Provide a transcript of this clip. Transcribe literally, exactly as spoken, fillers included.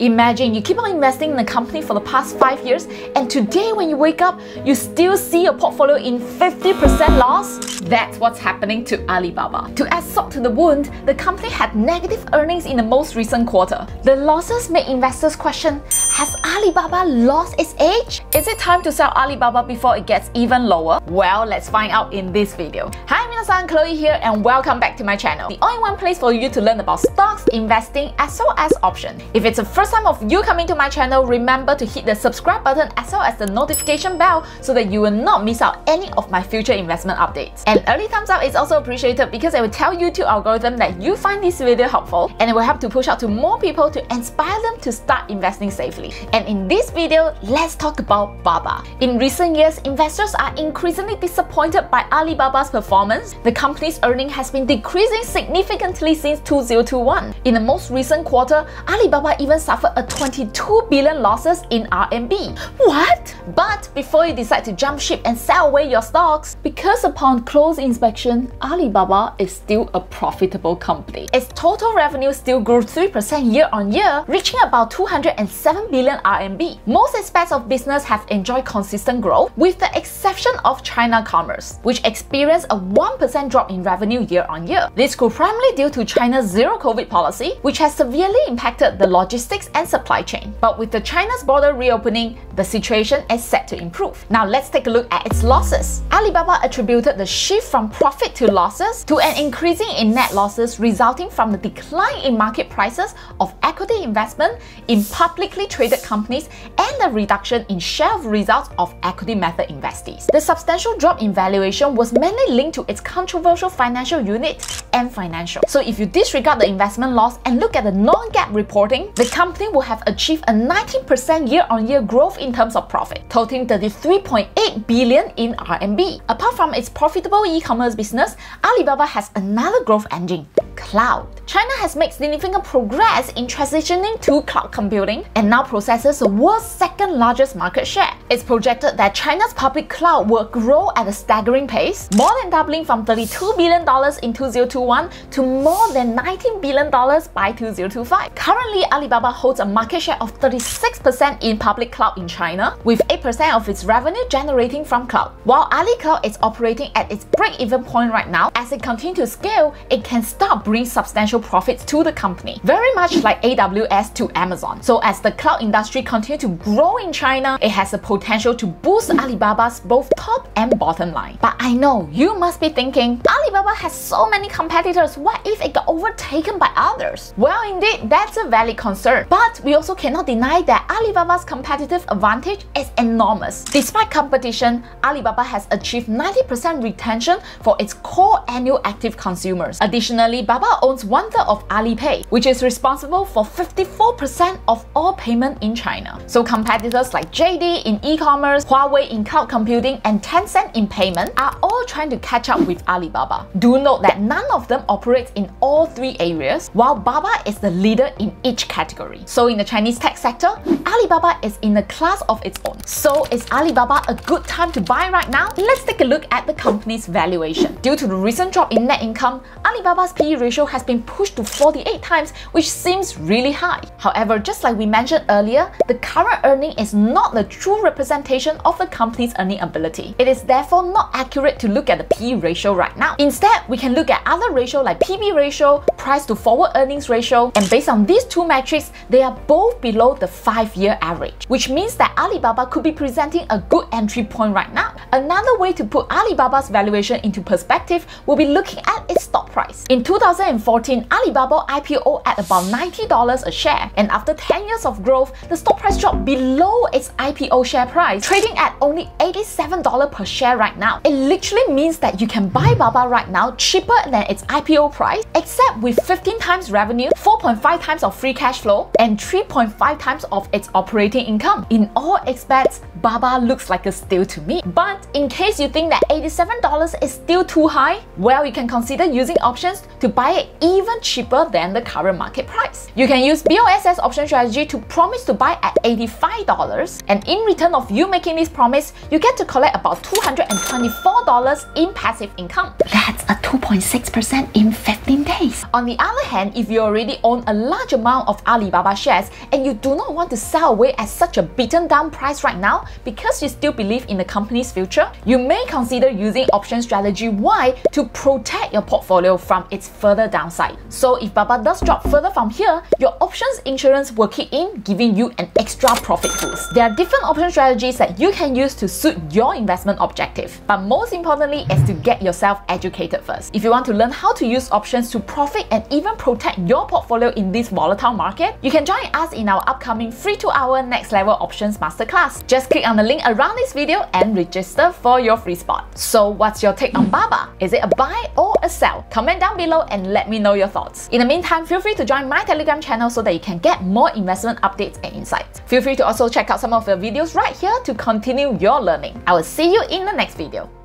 Imagine you keep on investing in a company for the past five years and today when you wake up, you still see your portfolio in fifty percent loss? That's what's happening to Alibaba. To add salt to the wound, the company had negative earnings in the most recent quarter. The losses made investors question, has Alibaba lost its edge? Is it time to sell Alibaba before it gets even lower? Well, let's find out in this video. Hi Minasan, Chloe here and welcome back to my channel. The all-in-one place for you to learn about stocks, investing, as well as options. If it's a first First time of you coming to my channel, remember to hit the subscribe button as well as the notification bell so that you will not miss out any of my future investment updates. An early thumbs up is also appreciated because it will tell YouTube algorithm that you find this video helpful and it will help to push out to more people to inspire them to start investing safely. And in this video, let's talk about Baba. In recent years, investors are increasingly disappointed by Alibaba's performance. The company's earnings has been decreasing significantly since two thousand twenty-one. In the most recent quarter, Alibaba even suffered a twenty-two billion losses in R M B. What? But before you decide to jump ship and sell away your stocks, because upon close inspection, Alibaba is still a profitable company. Its total revenue still grew three percent year on year, reaching about two hundred seven billion R M B. Most aspects of business have enjoyed consistent growth, with the exception of China commerce, which experienced a one percent drop in revenue year on year. This could primarily due to China's zero-COVID policy, which has severely impacted the logistics and supply chain. But with the China's border reopening, the situation is set to improve. Now let's take a look at its losses. Alibaba attributed the shift from profit to losses to an increasing in net losses resulting from the decline in market prices of equity investment in publicly traded companies and the reduction in share of results of equity method investees. The substantial drop in valuation was mainly linked to its controversial financial unit, Ant Financial. So if you disregard the investment loss and look at the non-GAAP reporting, the company company will have achieved a nineteen percent year-on-year growth in terms of profit, totaling thirty-three point eight billion in R M B. Apart from its profitable e-commerce business, Alibaba has another growth engine, cloud. China has made significant progress in transitioning to cloud computing and now possesses the world's second largest market share. It's projected that China's public cloud will grow at a staggering pace, more than doubling from thirty-two billion dollars in two thousand twenty-one to more than nineteen billion dollars by two thousand twenty-five. Currently, Alibaba holds a market share of thirty-six percent in public cloud in China, with eight percent of its revenue generating from cloud. While AliCloud is operating at its break-even point right now, as it continues to scale, it can start bring substantial profits to the company, very much like A W S to Amazon. So as the cloud industry continues to grow in China, it has the potential to boost Alibaba's both top and bottom line. But I know you must be thinking, Alibaba has so many competitors, what if it got overtaken by others? Well indeed, that's a valid concern. But we also cannot deny that Alibaba's competitive advantage is enormous. Despite competition, Alibaba has achieved ninety percent retention for its core annual active consumers. Additionally, Baba owns one-third of Alipay, which is responsible for fifty-four percent of all payment in China. So competitors like J D in e-commerce, Huawei in cloud computing, and Tencent in payment are all trying to catch up with Alibaba. Do note that none of them operates in all three areas, while Baba is the leader in each category. So in the Chinese tech sector, Alibaba is in a class of its own. So is Alibaba a good time to buy right now? Let's take a look at the company's valuation. Due to the recent drop in net income, Alibaba's P E ratio has been pushed to forty-eight times, which seems really high. However, just like we mentioned earlier, the current earning is not the true representation of the company's earning ability. It is therefore not accurate to look at the P E ratio right now. Instead, we can look at other ratios like P B ratio, price to forward earnings ratio, and based on these two metrics, they are both below the five-year average, which means that Alibaba could be presenting a good entry point right now. Another way to put Alibaba's valuation into perspective will be looking at its stock price. In two thousand fourteen, Alibaba I P O at about ninety dollars a share, and after ten years of growth, the stock price dropped below its I P O share price, trading at only eighty-seven dollars per share right now. It literally means that you can buy Baba right now cheaper than its I P O price, except with fifteen times revenue, four point five times of free cash flow, and three point five times of its operating income. In all aspects, Alibaba looks like a steal to me. But in case you think that eighty-seven dollars is still too high, well, you can consider using options to buy it even cheaper than the current market price. You can use B O S S option strategy to promise to buy at eighty-five dollars, and in return of you making this promise, you get to collect about two hundred twenty-four dollars in passive income. That's a two point six percent in fifteen days. On the other hand, if you already own a large amount of Alibaba shares and you do not want to sell away at such a beaten down price right now because you still believe in the company's future, you may consider using option strategy Y to protect your portfolio from its further downside. So if Baba does drop further from here, your options insurance will kick in, giving you an extra profit boost. There are different option strategies that you can use to suit your investment objective, but most importantly is to get yourself educated first. If you want to learn how to use options to profit and even protect your portfolio in this volatile market, you can join us in our upcoming free two hour Next Level Options Masterclass. Just click on the link around this video and register for your free spot. So what's your take on Baba? Is it a buy or a sell? Comment down below and let me know your thoughts. In the meantime, feel free to join my Telegram channel so that you can get more investment updates and insights. Feel free to also check out some of the videos right here to continue your learning. I will see you in the next video.